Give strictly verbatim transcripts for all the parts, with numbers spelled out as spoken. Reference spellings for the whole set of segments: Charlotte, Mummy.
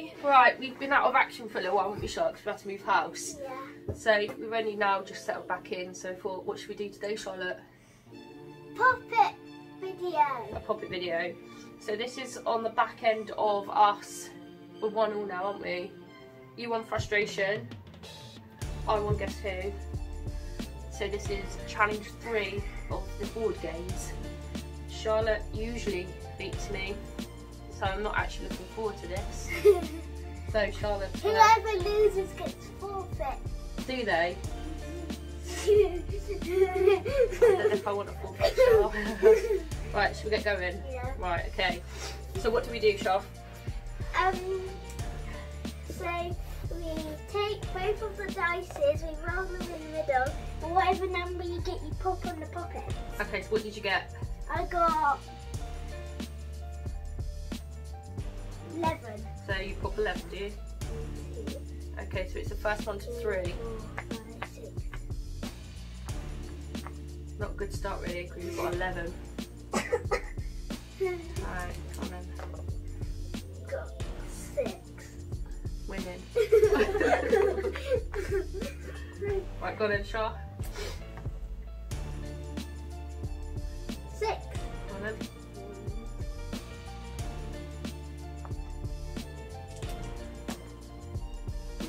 Mummy. Right, we've been out of action for a little while, haven't we, Charlotte? Because we've had to move house. Yeah. So we've only now just settled back in. So I thought, what should we do today, Charlotte? Puppet video. A puppet video. So this is on the back end of us. We're one all now, aren't we? You want frustration. I want guess who. So this is challenge three of the board games. Charlotte usually beats me, so I'm not actually looking forward to this. So Charlotte, whoever loses gets forfeit. Do they? I don't know if I want a forfeit, Charlotte. Right, should we get going? Yeah. Right, okay. So what do we do, Charlotte? Um. So we take both of the dices, we roll them in the middle, and whatever number you get, you pop on the puppet. Okay, so what did you get? I got eleven. So you pop eleven, do you? Mm-hmm. Okay, so it's the first one to Two, three. Four, five, six. Not a good start, really, because you've got eleven. Alright, come on then. Got six. Winning. Right, go on then, Shaw. Six. Go on then.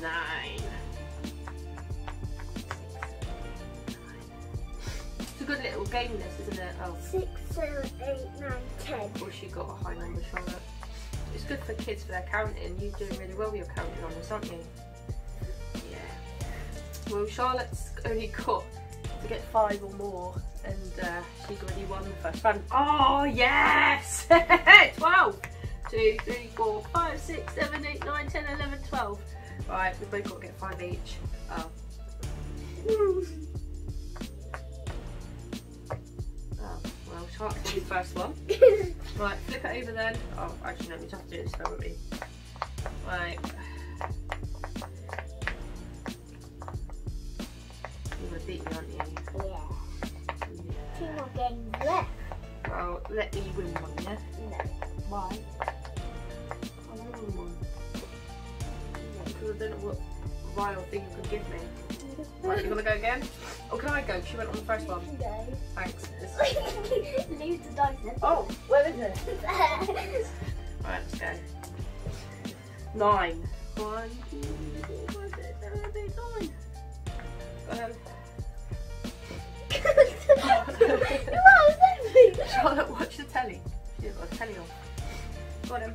Nine. Nine. It's a good little game, this, isn't it? Oh. Six, seven, eight, nine, ten. Of course, you got a high number, Charlotte. It's good for kids for their counting. You're doing really well with your counting on this, aren't you? Yeah. Well, Charlotte's only got to get five or more, and uh, she's already won the first round. Oh, yes! twelve! Two, three, four, five, six, seven, eight, nine, ten, eleven, twelve. Right, we've both got to get five each. Oh. Oh, well, Charlotte's the first one. Right, flip it over then. Oh, actually, no, we just have to do this, don't we? Right. You were beaten, aren't you? Yeah. yeah. Two more games left. Well, let me win one, yeah? No. Why? I want to win one. No. Because I don't know what vile thing you could give me. Right, you want to go again? Or can I go? She went on the first one. You can go. Thanks. Leave the dice in. Oh, where is it? Right, let's go. Nine. One, two, three, four, six, seven, eight, nine. Go ahead. Charlotte, watch the telly. She's got a telly on. Got him.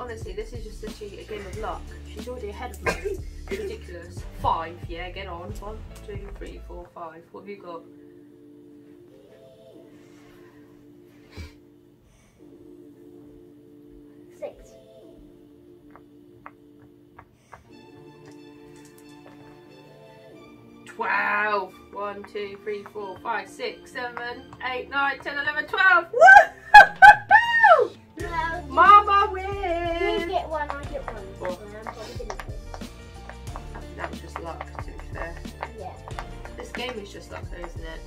Honestly, this is just such a game of luck. She's already ahead of me. Ridiculous. Five, yeah, get on. One, two, three, four, five. What have you got? Six. Twelve. One, two, three, four, five, six, seven, eight, nine, ten, eleven, twelve. Woo! Mama wins! You get one, I get one. Oh. I think that was just luck, to be fair. Yeah. This game is just luck though, isn't it?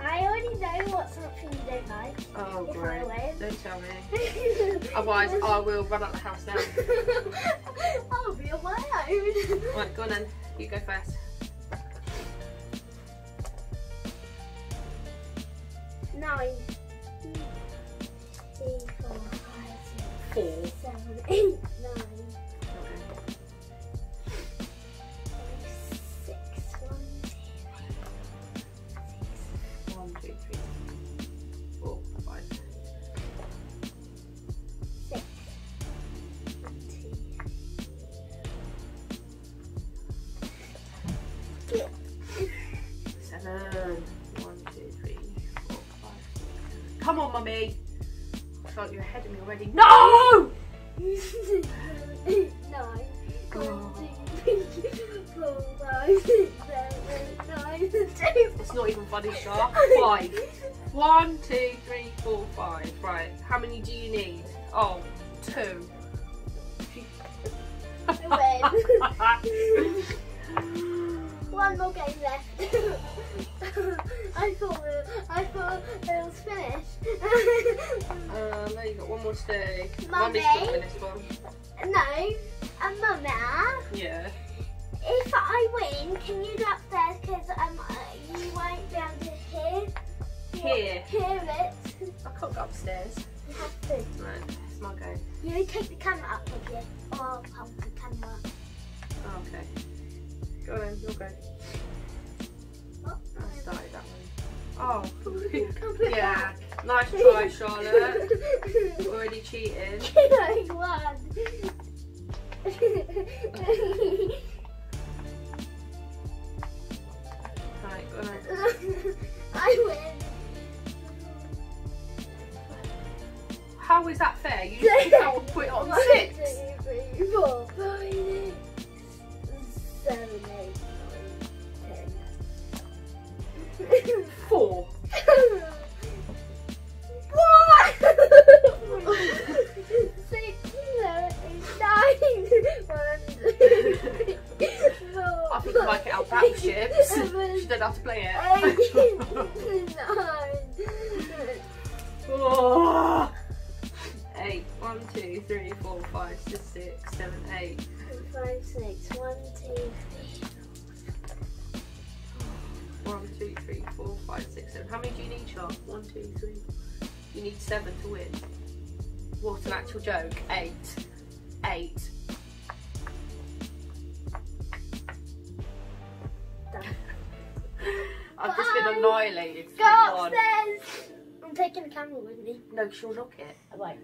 I already know what something you don't like. Oh, great. Don't tell me. Otherwise, I will run out the house now. I'll be on my own. Right, go on then. You go first. Nine. Four. Seven, eight, nine. Six, one, two, one, two, three, four, five. Six. One, two. Seven. One, two, three, four, five, six. Come on, Mummy. Charlotte, you're ahead of me already. No! Nine. Oh. One, two, three, four, five, six, seven, eight, nine, ten. It's not even funny, Char. Five. One, two, three, four, five. Right. How many do you need? Oh, two. One more game left. I thought I thought it was finished. uh, no, you got one more to do. Mummy, this one. No, and Mummy. Yeah. If I win, can you go upstairs? Because um, you won't be able to hear. Hear. Hear it. I can't go upstairs. You have to. Right, it's my go. You take the camera up with you, or I'll pump the camera. Oh, okay. Go on, you'll go. Oh, I started that one. Oh, yeah. Nice try, Charlotte. Already cheating. I won. Right, go on. I win. How is that fair? You just think I will put it on one, six. Two, three, four, five, six. seven, eight, nine, ten. Four. What? six, seven, eight, nine, one, two, three, four, I think I like it out battleships. Seven, she doesn't have to play it. Nine. Eight. One, two, three, four, five, six, six, seven, eight. Five, six, one, two, three. One, two, three, four, five, six, seven. How many do you need, Charlotte? One, two, three. You need seven to win. What an actual joke. Eight. Eight. Done. I've just been annihilated. Go upstairs! I'm taking the camera with me. No, she'll knock it. I won't.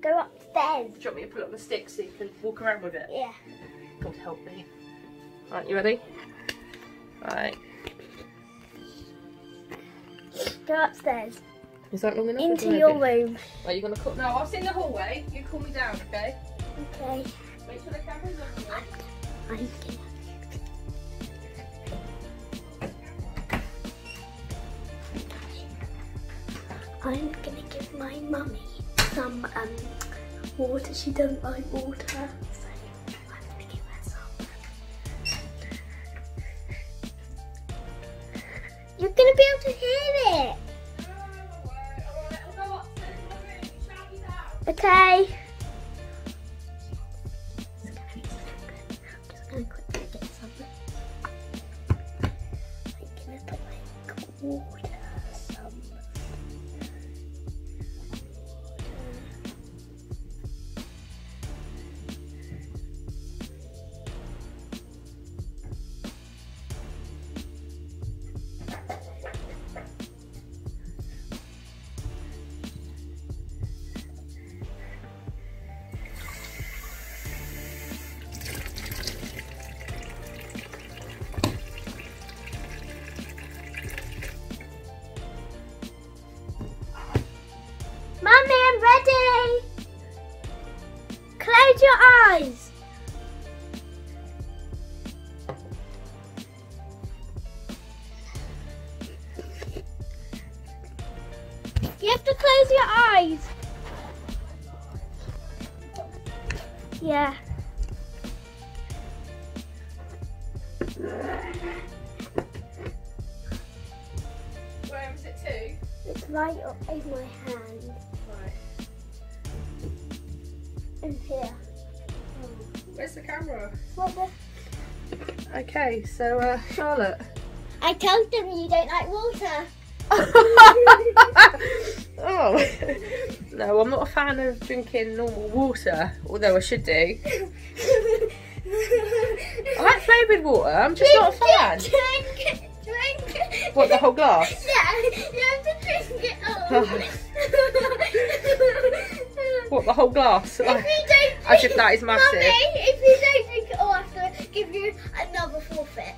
Go upstairs. Do you want me to put it on the stick so you can walk around with it? Yeah. God help me. Right, you ready? Right. Go upstairs. Is that long enough? Into your room. Are you gonna call? No, I'll sit in the hallway. You call me down, okay? Okay. Wait till the camera's on. I'm here. I'm gonna give my mummy some um, water. She doesn't like water, so I'm gonna give her some. You're gonna be able to hear it. Okay. It's gonna be so good. I'm just gonna quickly get something. I'm gonna put like water. You have to close your eyes. Yeah. Where is it to? It's right up in my hand. Right. And here. Oh. Where's the camera? What the? Okay, so uh, Charlotte. I told them you don't like water. Oh no, I'm not a fan of drinking normal water, although I should do. I like flavoured water, I'm just drink, not a fan. Drink, drink, drink. What, the whole glass? Yeah, you have to drink it all. What, the whole glass? If like, you don't drink, as if that is massive. Mummy, if you don't drink it all, I have to give you another forfeit.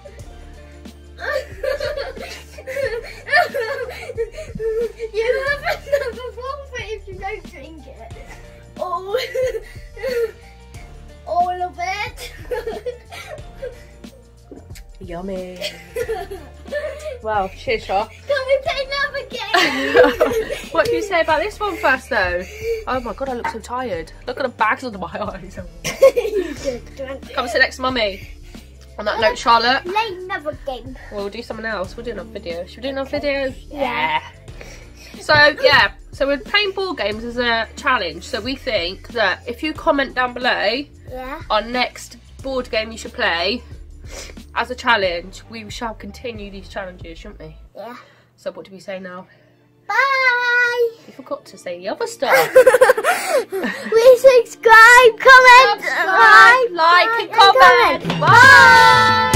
You have another forfeit if you don't drink it. All, all of it. Yum. Yummy. Well, cheers, Charlotte. Can we play another game? What do you say about this one first, though? Oh my god, I look so tired. Look at the bags under my eyes. Come and sit next to Mummy. On that note, Charlotte. Play another game. We'll do something else. We'll do another video. Should we do another video? Yeah. yeah. So, yeah. So we're playing board games as a challenge. So we think that if you comment down below yeah. our next board game you should play as a challenge, we shall continue these challenges, shouldn't we? Yeah. So what do we say now? Bye! You forgot to say the other stuff. We subscribe, comment, subscribe, like, like and comment. And comment. Bye! Bye.